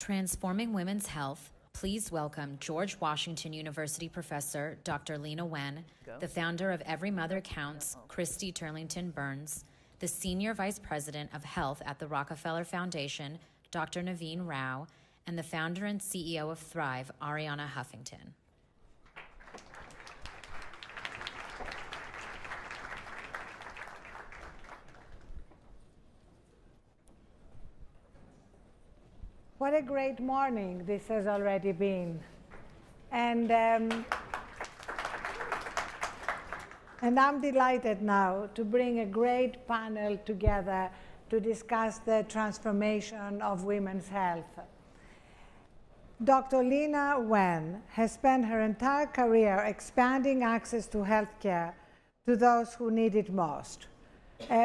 Transforming Women's Health, please welcome George Washington University professor Dr. Leana Wen, the founder of Every Mother Counts, Christy Turlington Burns, the Senior Vice President of Health at the Rockefeller Foundation, Dr. Naveen Rao, and the founder and CEO of Thrive, Ariana Huffington. What a great morning this has already been. And I'm delighted now to bring a great panel together to discuss the transformation of women's health. Dr. Leana Wen has spent her entire career expanding access to healthcare to those who need it most.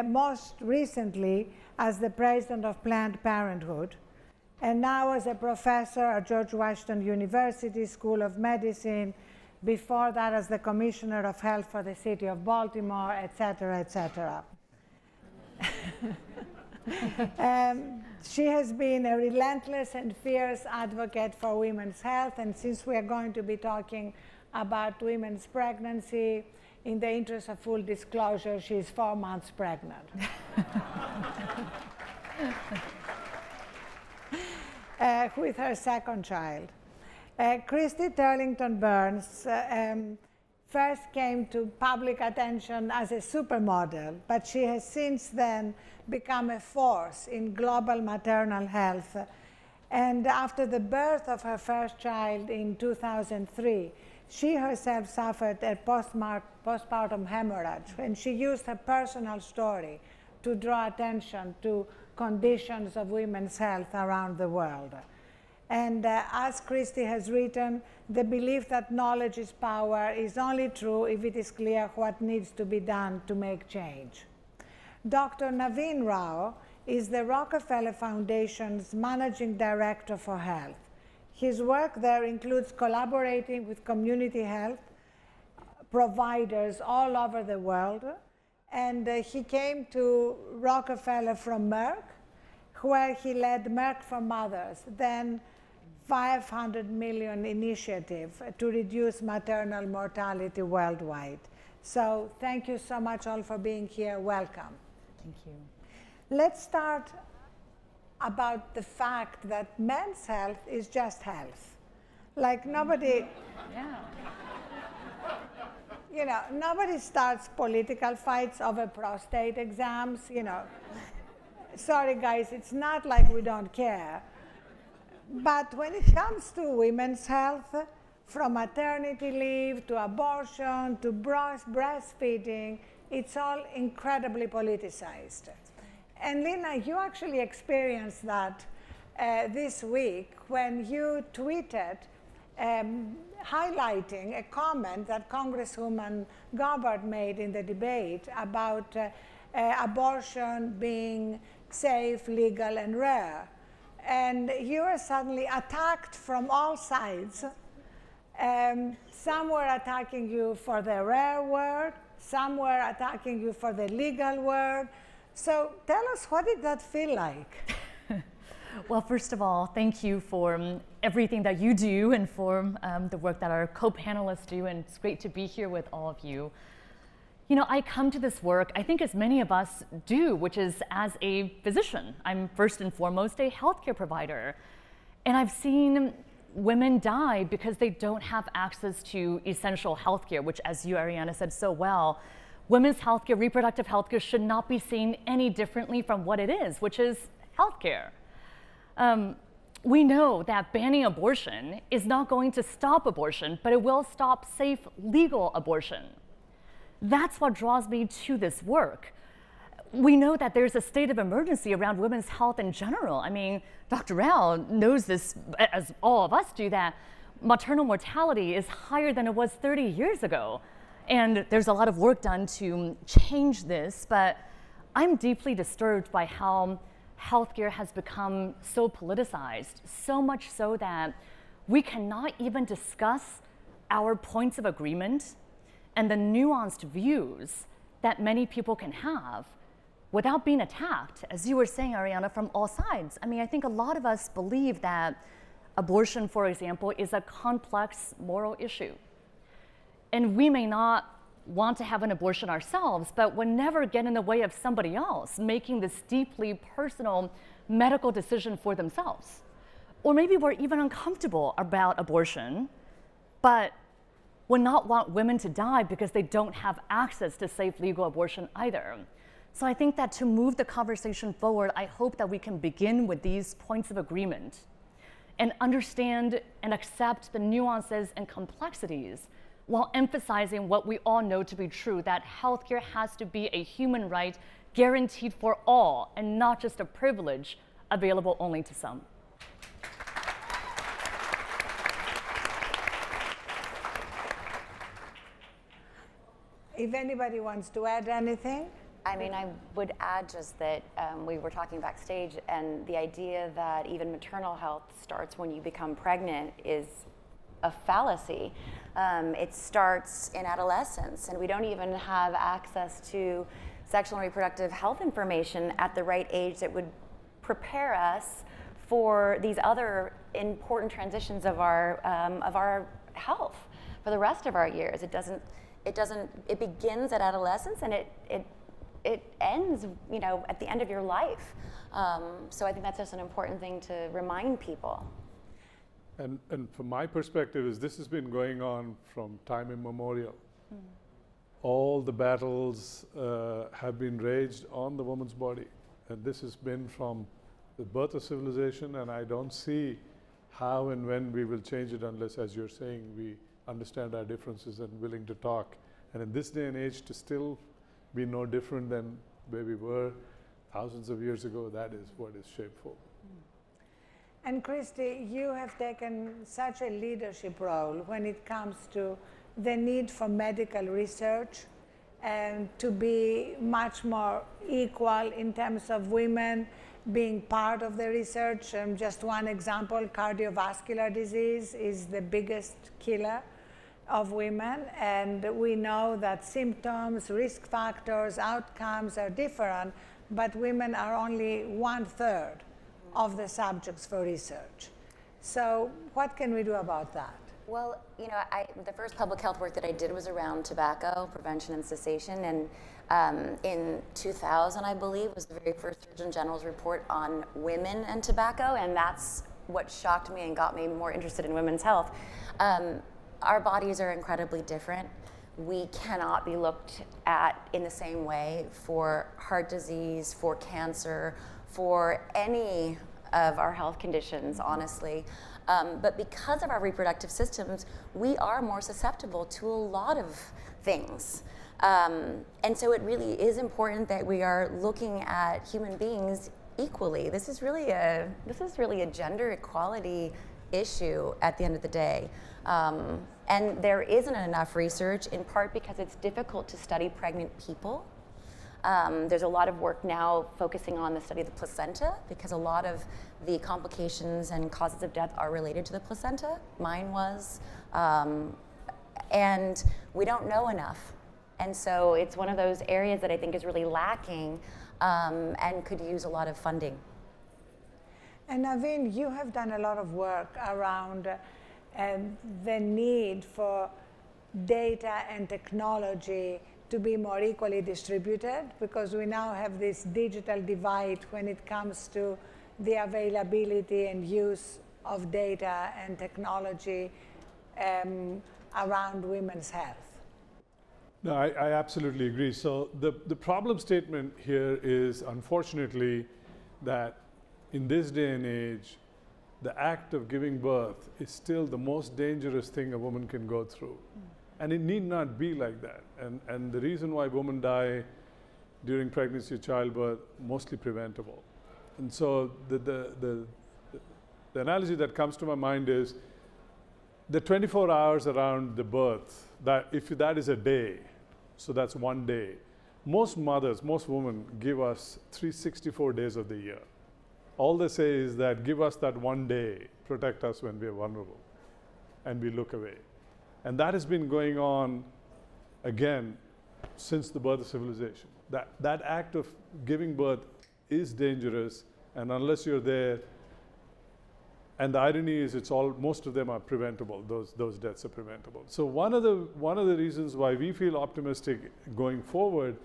Most recently as the president of Planned Parenthood, and now as a professor at George Washington University School of Medicine, before that as the Commissioner of Health for the City of Baltimore, etc., etc. She has been a relentless and fierce advocate for women's health, and since we are going to be talking about women's pregnancy, in the interest of full disclosure, she is 4 months pregnant. With her second child. Christy Turlington Burns first came to public attention as a supermodel, but she has since then become a force in global maternal health. And after the birth of her first child in 2003, she herself suffered a postpartum hemorrhage, and she used her personal story to draw attention to conditions of women's health around the world. And as Christy has written, the belief that knowledge is power is only true if it is clear what needs to be done to make change. Dr. Naveen Rao is the Rockefeller Foundation's Managing Director for Health. His work there includes collaborating with community health providers all over the world, and he came to Rockefeller from Merck, where he led Merck for Mothers, then $500 million initiative to reduce maternal mortality worldwide. So thank you so much all for being here. Welcome. Thank you. Let's start about the fact that men's health is just health. Like nobody... Yeah. You know, nobody starts political fights over prostate exams, you know. Sorry, guys, it's not like we don't care. But when it comes to women's health, from maternity leave to abortion to breastfeeding, it's all incredibly politicized. And Leana, you actually experienced that this week when you tweeted highlighting a comment that Congresswoman Gabbard made in the debate about abortion being safe, legal, and rare. And you were suddenly attacked from all sides. Some were attacking you for the rare word, some were attacking you for the legal word. So tell us, what did that feel like? Well, first of all, thank you for everything that you do and for the work that our co-panelists do, and it's great to be here with all of you. You know, I come to this work, I think as many of us do, which is as a physician. I'm first and foremost a healthcare provider, and I've seen women die because they don't have access to essential healthcare, which, as you, Ariana, said so well, women's healthcare, reproductive healthcare should not be seen any differently from what it is, which is healthcare. We know that banning abortion is not going to stop abortion, but it will stop safe, legal abortion. That's what draws me to this work. We know that there's a state of emergency around women's health in general. I mean, Dr. Rao knows this, as all of us do, that maternal mortality is higher than it was 30 years ago. And there's a lot of work done to change this, but I'm deeply disturbed by how healthcare has become so politicized, so much so that we cannot even discuss our points of agreement and the nuanced views that many people can have without being attacked, as you were saying, Ariana, from all sides. I mean, I think a lot of us believe that abortion, for example, is a complex moral issue. And we may not want to have an abortion ourselves, but we'll never get in the way of somebody else making this deeply personal medical decision for themselves. Or maybe we're even uncomfortable about abortion, but would not want women to die because they don't have access to safe legal abortion either. So I think that to move the conversation forward, I hope that we can begin with these points of agreement and understand and accept the nuances and complexities while emphasizing what we all know to be true, that healthcare has to be a human right guaranteed for all and not just a privilege available only to some. If anybody wants to add anything? I mean, I would add just that we were talking backstage, and the idea that even maternal health starts when you become pregnant is a fallacy. It starts in adolescence, and we don't even have access to sexual and reproductive health information at the right age that would prepare us for these other important transitions of our health for the rest of our years. It begins at adolescence, and it ends, you know, at the end of your life. So I think that's just an important thing to remind people. And from my perspective, is this has been going on from time immemorial. Mm. All the battles have been waged on the woman's body, and this has been from the birth of civilization. And I don't see how and when we will change it unless, as you're saying, we understand our differences and willing to talk. And in this day and age, to still be no different than where we were thousands of years ago, that is what is shameful. And Christy, you have taken such a leadership role when it comes to the need for medical research and to be much more equal in terms of women being part of the research. Just one example, cardiovascular disease is the biggest killer of women, and we know that symptoms, risk factors, outcomes are different, but women are only 1/3 of the subjects for research. So what can we do about that? Well, you know, the first public health work that I did was around tobacco prevention and cessation, and in 2000, I believe, was the very first Surgeon General's report on women and tobacco, and that's what shocked me and got me more interested in women's health. Our bodies are incredibly different. We cannot be looked at in the same way for heart disease, for cancer, for any of our health conditions, honestly. But because of our reproductive systems, we are more susceptible to a lot of things. And so it really is important that we are looking at human beings equally. This is really a gender equality issue at the end of the day. And there isn't enough research, in part because it's difficult to study pregnant people. There's a lot of work now focusing on the study of the placenta, because a lot of the complications and causes of death are related to the placenta. Mine was. And we don't know enough. And so it's one of those areas that I think is really lacking and could use a lot of funding. And Naveen, you have done a lot of work around the need for data and technology to be more equally distributed, because we now have this digital divide when it comes to the availability and use of data and technology around women's health. No, I absolutely agree. So the problem statement here is, unfortunately, that in this day and age, the act of giving birth is still the most dangerous thing a woman can go through. Mm. And it need not be like that. And the reason why women die during pregnancy or childbirth, mostly preventable. And so the analogy that comes to my mind is the 24 hours around the birth, that if that is a day, so that's one day. Most mothers, most women give us 364 days of the year. All they say is that give us that one day, protect us when we are vulnerable, and we look away. And that has been going on, again, since the birth of civilization. That act of giving birth is dangerous, and unless you're there, and the irony is most of them are preventable. Those deaths are preventable. So one of the reasons why we feel optimistic going forward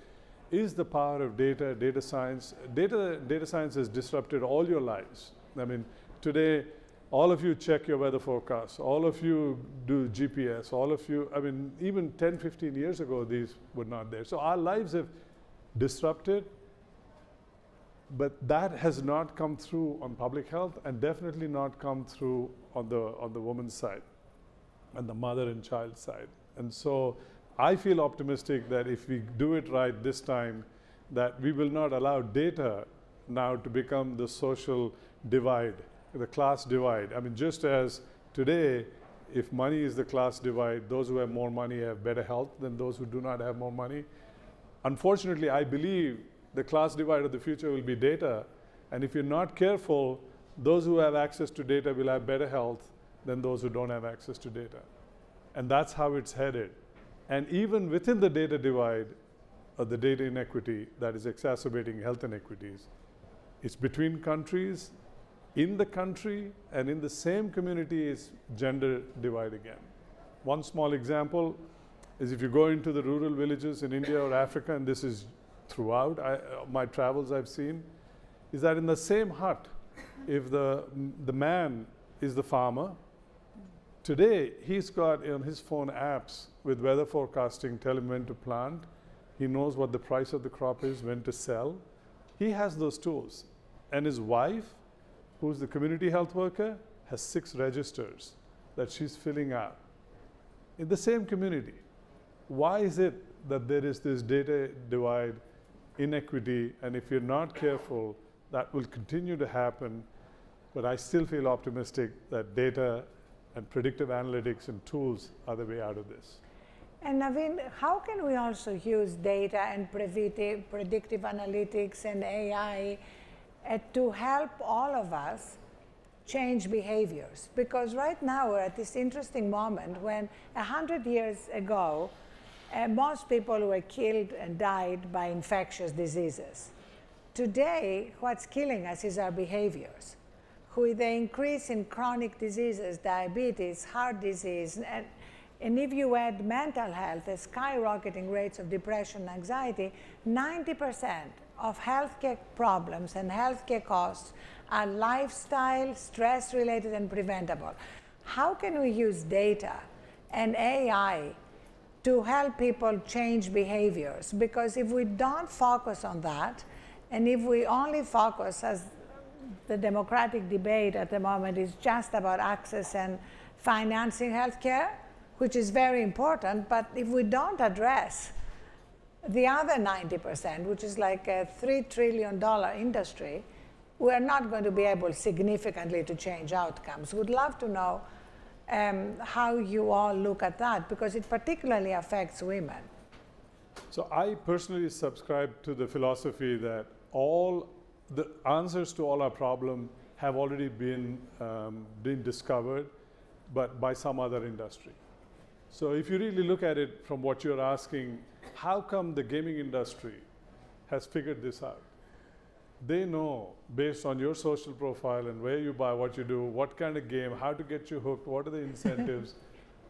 is the power of data science. Data science has disrupted all your lives. I mean, today, all of you check your weather forecasts. All of you do GPS. All of you, I mean, even 10, 15 years ago, these were not there. So our lives have disrupted, but that has not come through on public health and definitely not come through on the woman's side and the mother and child side. And so I feel optimistic that if we do it right this time, that we will not allow data now to become the social divide, the class divide. I mean, just as today, if money is the class divide, those who have more money have better health than those who do not have more money. Unfortunately, I believe the class divide of the future will be data. And if you're not careful, those who have access to data will have better health than those who don't have access to data. And that's how it's headed. And even within the data divide, the data inequity that is exacerbating health inequities, it's between countries, in the country, and in the same community is gender divide again. One small example is if you go into the rural villages in India or Africa, and this is throughout my travels I've seen, is that in the same hut, if the man is the farmer, today he's got on his phone apps with weather forecasting, tell him when to plant. He knows what the price of the crop is, when to sell. He has those tools. And his wife, who's the community health worker, has 6 registers that she's filling out in the same community. Why is it that there is this data divide, inequity, and if you're not careful, that will continue to happen? But I still feel optimistic that data and predictive analytics and tools are the way out of this. And Naveen, how can we also use data and predictive analytics and AI to help all of us change behaviors? Because right now we're at this interesting moment when 100 years ago, most people were killed and died by infectious diseases. Today, what's killing us is our behaviors. With the increase in chronic diseases, diabetes, heart disease, and if you add mental health, the skyrocketing rates of depression and anxiety, 90% of healthcare problems and healthcare costs are lifestyle, stress-related, and preventable. How can we use data and AI to help people change behaviors? Because if we don't focus on that, and if we only focus, as the democratic debate at the moment is just about access and financing healthcare, which is very important, but if we don't address the other 90%, which is like a $3 trillion industry, we're not going to be able significantly to change outcomes. We'd love to know how you all look at that, because it particularly affects women. So I personally subscribe to the philosophy that all the answers to all our problems have already been discovered, but by some other industry. So if you really look at it from what you're asking, how come the gaming industry has figured this out? They know, based on your social profile and where you buy, what you do, what kind of game, how to get you hooked, what are the incentives.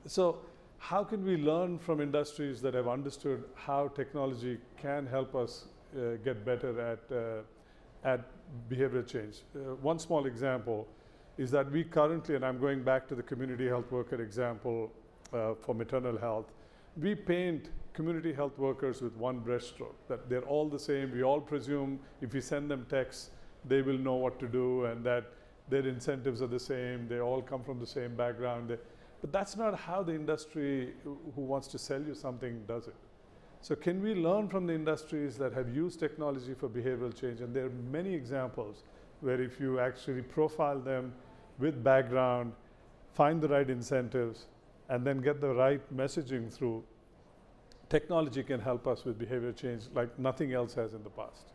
So how can we learn from industries that have understood how technology can help us get better at behavior change? One small example is that we currently, and I'm going back to the community health worker example for maternal health, we paint community health workers with one breaststroke, that they're all the same. We all presume if we send them texts, they will know what to do and that their incentives are the same. They all come from the same background. But that's not how the industry who wants to sell you something does it. So can we learn from the industries that have used technology for behavioral change? And there are many examples where if you actually profile them with background, find the right incentives, and then get the right messaging through, technology can help us with behavior change like nothing else has in the past.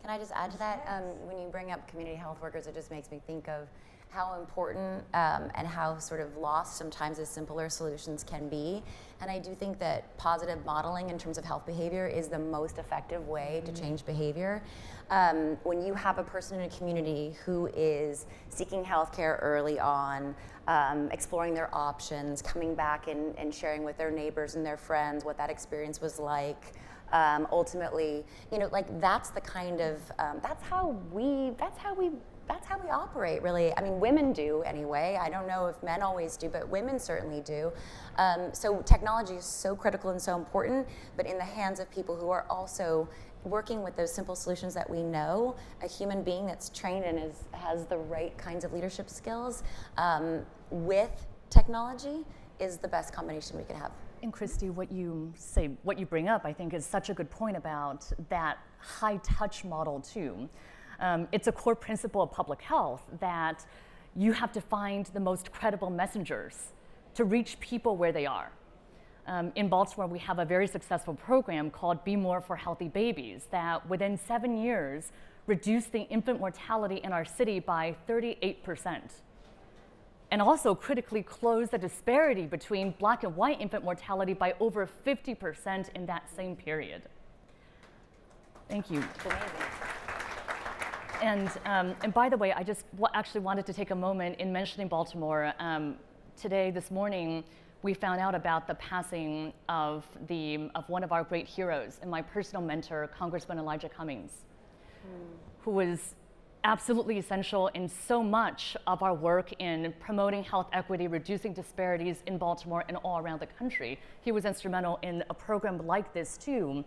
Can I just add to that? When you bring up community health workers, it just makes me think of how important and how sort of lost sometimes the simpler solutions can be. And I do think that positive modeling in terms of health behavior is the most effective way to change behavior. When you have a person in a community who is seeking healthcare early on, exploring their options, coming back and sharing with their neighbors and their friends what that experience was like, ultimately, you know, like that's the kind of, that's how we operate, really. I mean, women do anyway. I don't know if men always do, but women certainly do. So technology is so critical and so important, but in the hands of people who are also working with those simple solutions that we know, a human being that's trained and has the right kinds of leadership skills with technology is the best combination we could have. And Christy, what you bring up, I think is such a good point about that high-touch model too. It's a core principle of public health that you have to find the most credible messengers to reach people where they are. In Baltimore, we have a very successful program called Be More for Healthy Babies that within 7 years reduced the infant mortality in our city by 38%. And also critically closed the disparity between black and white infant mortality by over 50% in that same period. Thank you. And by the way, I just actually wanted to take a moment in mentioning Baltimore. This morning, we found out about the passing of one of our great heroes and my personal mentor, Congressman Elijah Cummings, who was absolutely essential in so much of our work in promoting health equity, reducing disparities in Baltimore and all around the country. He was instrumental in a program like this too.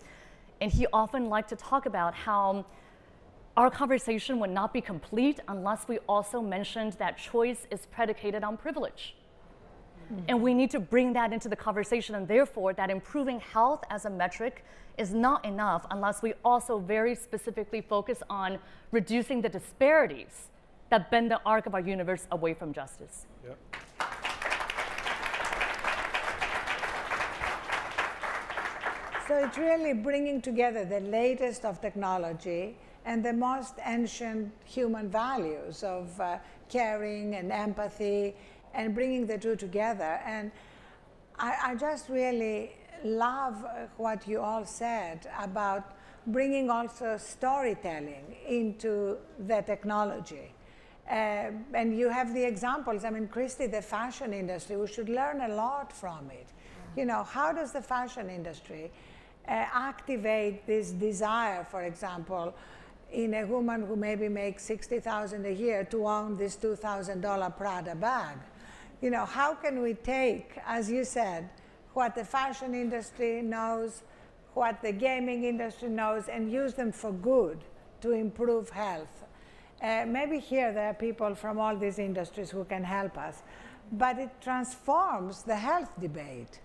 And he often liked to talk about how our conversation would not be complete unless we also mentioned that choice is predicated on privilege. And we need to bring that into the conversation, and therefore that improving health as a metric is not enough unless we also very specifically focus on reducing the disparities that bend the arc of our universe away from justice. Yep. So it's really bringing together the latest of technology and the most ancient human values of caring and empathy, and bringing the two together. And I just really love what you all said about bringing also storytelling into the technology. And you have the examples. I mean, Christy, the fashion industry, we should learn a lot from it. Yeah. You know, how does the fashion industry activate this desire, for example, in a woman who maybe makes $60,000 a year to own this $2,000 Prada bag? You know, how can we take, as you said, what the fashion industry knows, what the gaming industry knows, and use them for good to improve health? Maybe here there are people from all these industries who can help us, but it transforms the health debate.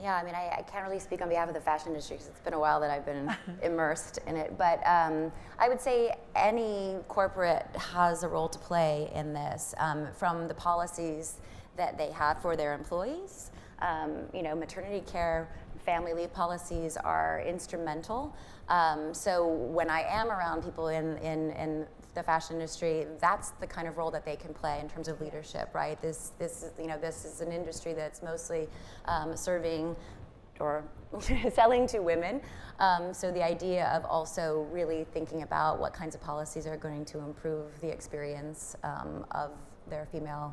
Yeah, I mean, I can't really speak on behalf of the fashion industry because it's been a while that I've been immersed in it. But I would say any corporate has a role to play in this, from the policies that they have for their employees. You know, maternity care, family leave policies are instrumental. So when I am around people in the fashion industry, that's the kind of role that they can play in terms of leadership, right? This is an industry that's mostly serving or selling to women. So the idea of also really thinking about what kinds of policies are going to improve the experience of their female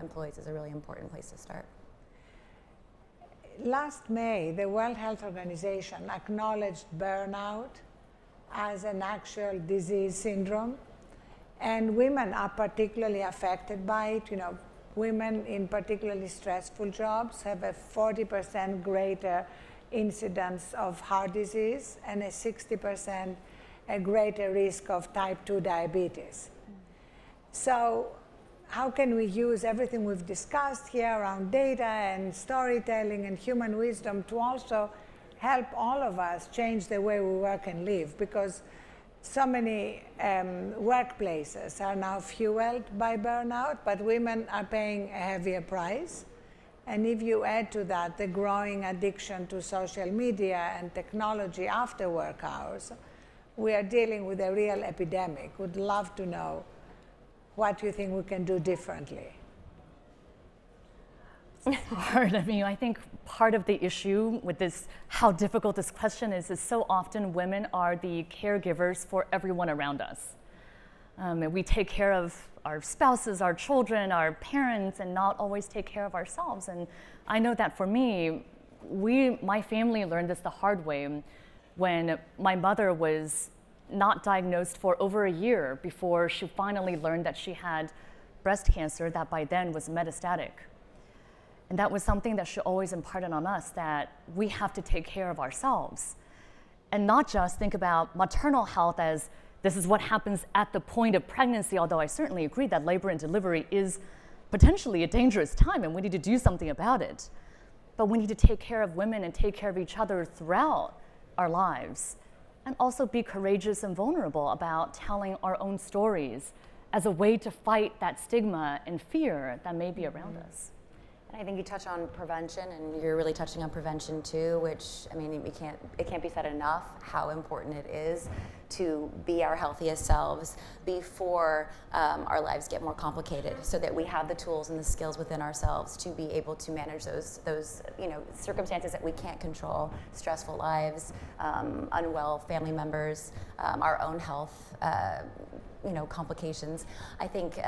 employees is a really important place to start. Last May, the World Health Organization acknowledged burnout as an actual disease syndrome, and women are particularly affected by it. You know, women in particularly stressful jobs have a 40% greater incidence of heart disease and a 60% greater risk of type 2 diabetes. So how can we use everything we've discussed here around data and storytelling and human wisdom to also help all of us change the way we work and live? Because so many workplaces are now fueled by burnout, but women are paying a heavier price. And if you add to that the growing addiction to social media and technology after work hours, we are dealing with a real epidemic. Would love to know what do you think we can do differently? It's hard. I mean, I think part of the issue with this, how difficult this question is so often women are the caregivers for everyone around us. And we take care of our spouses, our children, our parents, and not always take care of ourselves. And I know that for me, my family learned this the hard way when my mother was not diagnosed for over a year before she finally learned that she had breast cancer that by then was metastatic. And that was something that she always imparted on us, that we have to take care of ourselves and not just think about maternal health as this is what happens at the point of pregnancy, although I certainly agree that labor and delivery is potentially a dangerous time and we need to do something about it. But we need to take care of women and take care of each other throughout our lives, and also be courageous and vulnerable about telling our own stories as a way to fight that stigma and fear that may be around us. And I think you touch on prevention, and you're really touching on prevention too, which, I mean, it can't be said enough how important it is to be our healthiest selves before our lives get more complicated, so that we have the tools and the skills within ourselves to be able to manage those circumstances that we can't control, stressful lives, unwell family members, our own health, complications. I think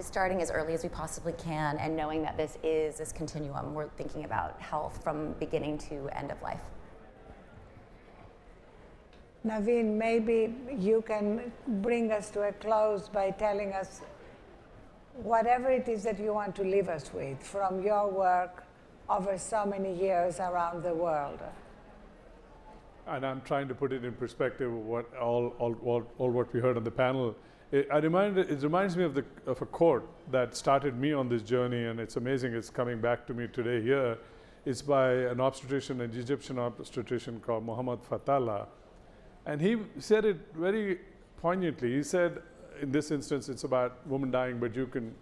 starting as early as we possibly can and knowing that this is this continuum, we're thinking about health from beginning to end of life. Naveen, maybe you can bring us to a close by telling us whatever it is that you want to leave us with from your work over so many years around the world. And I'm trying to put it in perspective of what all what we heard on the panel. It reminds me of a quote that started me on this journey, and it's amazing it's coming back to me today here. It's by an obstetrician, an Egyptian obstetrician called Mahmoud Fathalla. And he said it very poignantly. He said, in this instance, it's about women dying, but you can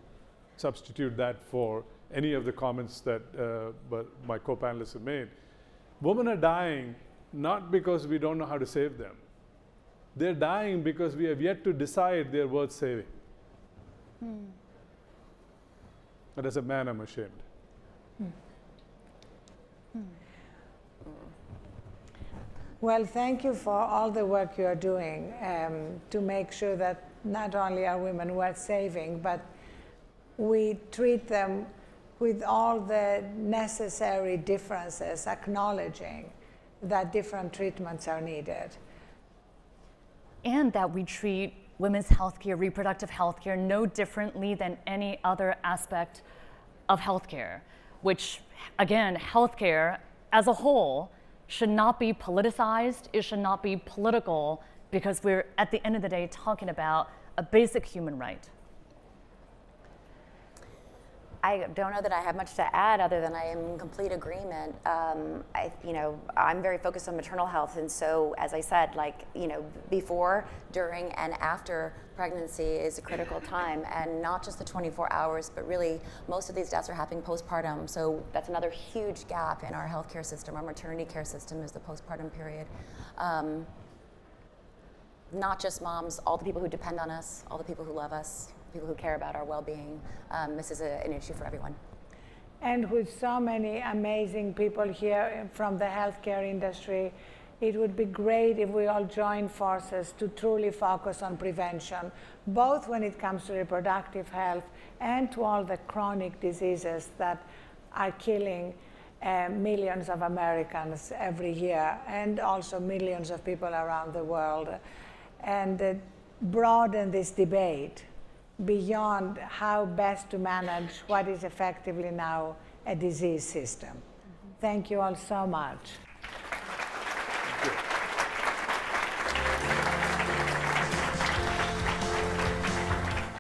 substitute that for any of the comments that my co-panelists have made. Women are dying not because we don't know how to save them. They're dying because we have yet to decide they're worth saving. But as a man, I'm ashamed. Well, thank you for all the work you are doing to make sure that not only are women worth saving, but we treat them with all the necessary differences, acknowledging that different treatments are needed. And that we treat women's healthcare, reproductive healthcare, no differently than any other aspect of healthcare, which, again, healthcare as a whole should not be politicized, it should not be political, because we're, at the end of the day, talking about a basic human right. I don't know that I have much to add other than I am in complete agreement. I'm very focused on maternal health, and so, as I said, before, during, and after pregnancy is a critical time, and not just the 24 hours, but really most of these deaths are happening postpartum. So that's another huge gap in our healthcare system, our maternity care system, is the postpartum period. Not just moms, all the people who depend on us, all the people who love us, people who care about our well-being. This is an issue for everyone. And with so many amazing people here from the healthcare industry, it would be great if we all joined forces to truly focus on prevention, both when it comes to reproductive health and to all the chronic diseases that are killing millions of Americans every year, and also millions of people around the world, and broaden this debate beyond how best to manage what is effectively now a disease system. Thank you all so much.